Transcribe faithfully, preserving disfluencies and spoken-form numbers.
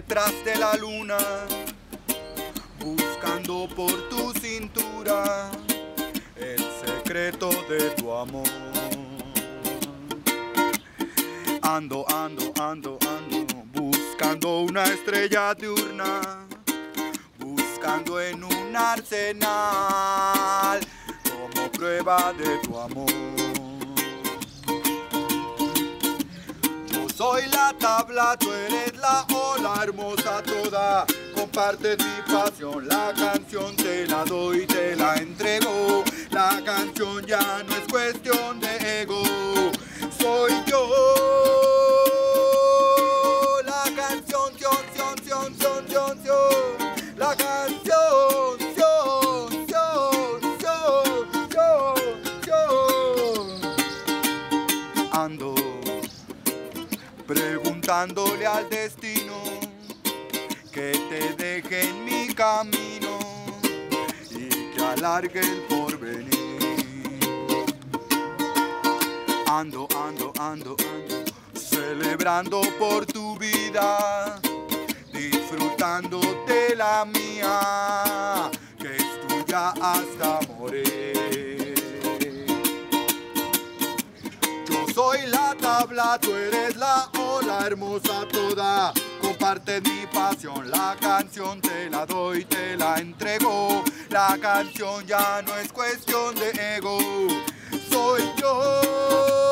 detrás de la luna, buscando por tu cintura el secreto de tu amor. Ando, ando, ando, ando, buscando una estrella diurna, buscando en un arsenal como prueba de tu amor. Yo soy la tabla, tú eres la ola, hermosa toda, comparte mi pasión. La canción te la doy, te la entrego, la canción ya no es cuestión de ego. Soy yo, la canción, canción, canción, canción, canción, la canción, canción, canción, canción, canción. Ando preguntándole al destino que te deje en mi camino y que alargue el porvenir. Ando, ando, ando, ando, celebrando por tu vida, disfrutando de la mía, que es tuya hasta morir. Yo soy la tabla, tú eres la ola, hermosa toda, comparte mi pasión. La canción te la doy, te la entrego, la canción ya no es cuestión de ego. Soy yo.